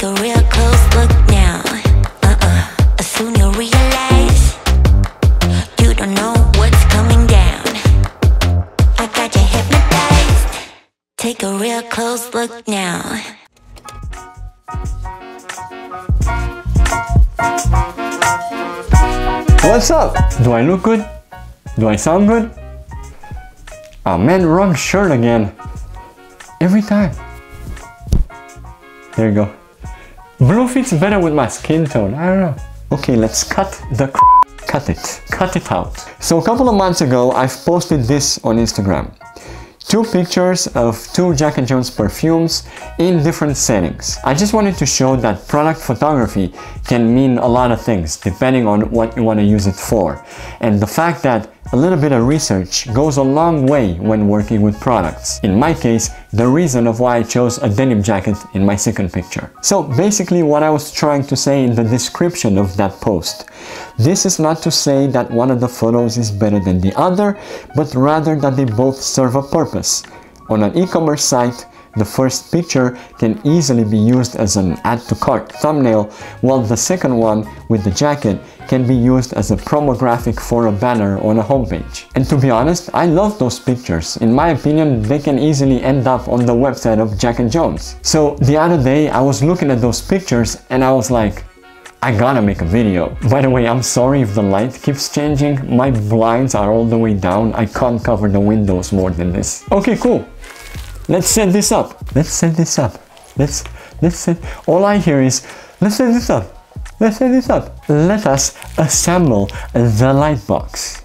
Take a real close look now. As soon you realize you don't know what's coming down. I got you hypnotized. Take a real close look now. What's up? Do I look good? Do I sound good? Oh man, wrong shirt again. Every time. There you go. Blue fits better with my skin tone, I don't know. Okay, let's cut it out. So a couple of months ago, I've posted this on Instagram. Two pictures of two Jack & Jones perfumes in different settings. I just wanted to show that product photography can mean a lot of things depending on what you want to use it for. And the fact that a little bit of research goes a long way when working with products. In my case, the reason of why I chose a denim jacket in my second picture. So basically what I was trying to say in the description of that post. This is not to say that one of the photos is better than the other, but rather that they both serve a purpose. On an e-commerce site, the first picture can easily be used as an add to cart thumbnail, while the second one with the jacket can be used as a promo graphic for a banner on a homepage. And to be honest, I love those pictures. In my opinion, they can easily end up on the website of Jack & Jones. So the other day I was looking at those pictures and I was like, I gotta make a video. By the way, I'm sorry if the light keeps changing. My blinds are all the way down. I can't cover the windows more than this. Okay, cool. Let's set this up. Let's set this up. Let's set. All I hear is, let's set this up. Let's set this up. Let us assemble the light box.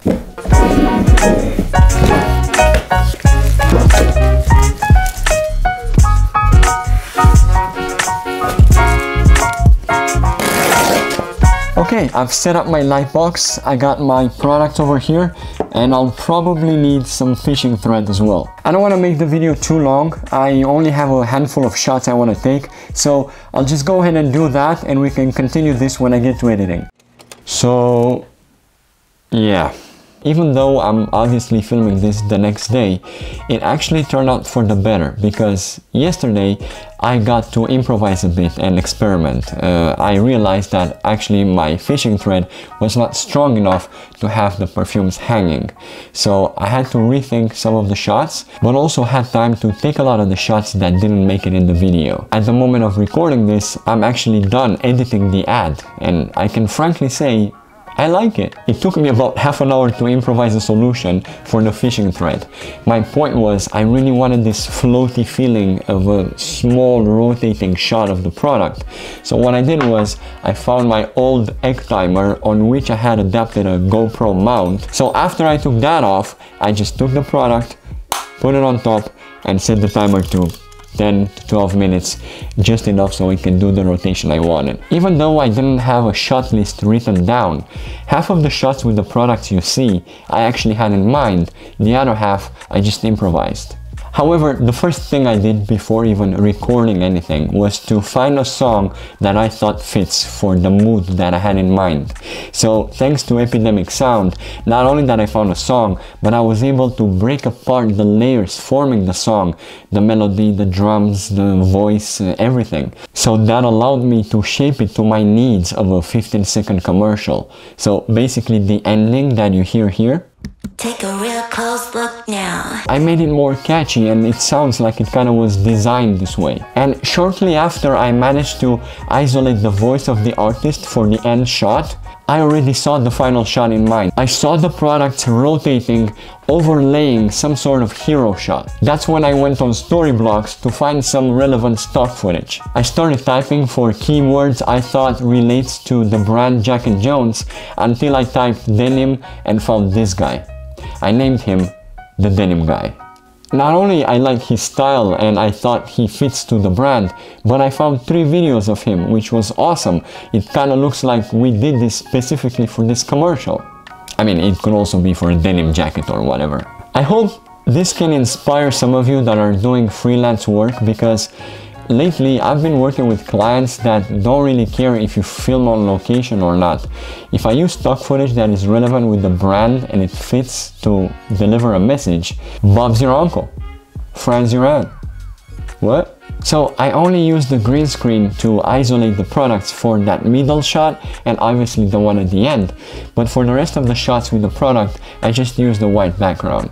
Okay, I've set up my light box. I got my product over here, and I'll probably need some fishing thread as well. I don't want to make the video too long. I only have a handful of shots I want to take, so I'll just go ahead and do that, and we can continue this when I get to editing. So, yeah. Even though I'm obviously filming this the next day, it actually turned out for the better because yesterday I got to improvise a bit and experiment. I realized that actually my fishing thread was not strong enough to have the perfumes hanging. So I had to rethink some of the shots, but also had time to take a lot of the shots that didn't make it in the video. At the moment of recording this, I'm actually done editing the ad, and I can frankly say, I like it. It took me about half an hour to improvise a solution for the fishing thread. My point was, I really wanted this floaty feeling of a small rotating shot of the product. So what I did was, I found my old egg timer on which I had adapted a GoPro mount. So after I took that off, I just took the product, put it on top, and set the timer to 10 to 12 minutes, just enough so it can do the rotation I wanted. Even though I didn't have a shot list written down, half of the shots with the products you see I actually had in mind, the other half I just improvised. However, the first thing I did before even recording anything was to find a song that I thought fits for the mood that I had in mind. So thanks to Epidemic Sound, not only that I found a song, but I was able to break apart the layers forming the song, the melody, the drums, the voice, everything. So that allowed me to shape it to my needs of a 15-second commercial. So basically the ending that you hear here. Take a real close look now. I made it more catchy and it sounds like it kind of was designed this way. And shortly after I managed to isolate the voice of the artist for the end shot, I already saw the final shot in mind. I saw the products rotating, overlaying some sort of hero shot. That's when I went on Storyblocks to find some relevant stock footage. I started typing for keywords I thought relates to the brand Jack & Jones until I typed denim and found this guy. I named him the Denim Guy. Not only I like his style and I thought he fits to the brand, but I found 3 videos of him, which was awesome. It kind of looks like we did this specifically for this commercial. I mean, it could also be for a denim jacket or whatever. I hope this can inspire some of you that are doing freelance work, because lately I've been working with clients that don't really care if you film on location or not. If I use stock footage that is relevant with the brand and it fits to deliver a message, Bob's your uncle, Fran's your aunt. What? So I only used the green screen to isolate the products for that middle shot and obviously the one at the end, but for the rest of the shots with the product, I just used the white background.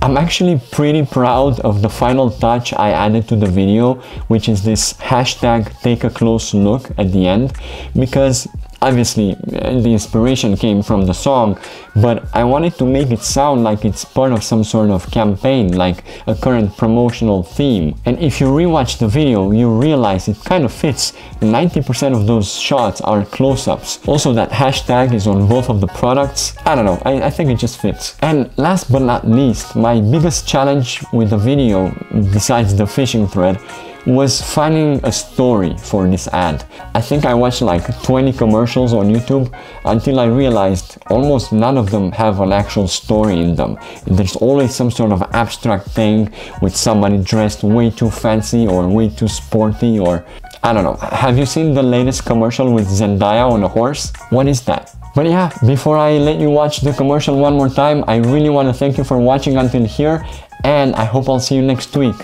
I'm actually pretty proud of the final touch I added to the video, which is this hashtag take a close look at the end, because obviously the inspiration came from the song, but I wanted to make it sound like it's part of some sort of campaign, like a current promotional theme. And if you rewatch the video, you realize it kind of fits. 90% of those shots are close-ups. Also, that hashtag is on both of the products. I don't know, I think it just fits. And last but not least, my biggest challenge with the video, besides the fishing thread, was finding a story for this ad. I think I watched like 20 commercials on YouTube until I realized almost none of them have an actual story in them. There's always some sort of abstract thing with somebody dressed way too fancy or way too sporty, or I don't know. Have you seen the latest commercial with Zendaya on a horse? What is that? But yeah, before I let you watch the commercial one more time, I really want to thank you for watching until here, and I hope I'll see you next week.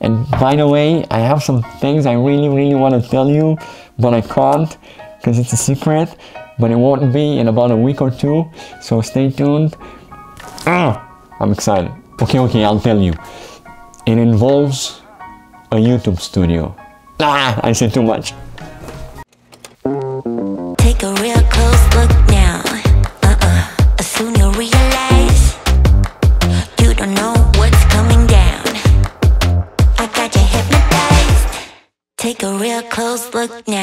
And by the way, I have some things I really want to tell you, but I can't because it's a secret, but it won't be in about a week or two, so stay tuned. I'm excited. Okay, I'll tell you. It involves a YouTube studio. I said too much. Take a real close look now. Soon you'll realize you don't know what's coming down. I got you hypnotized. Take a real close look now.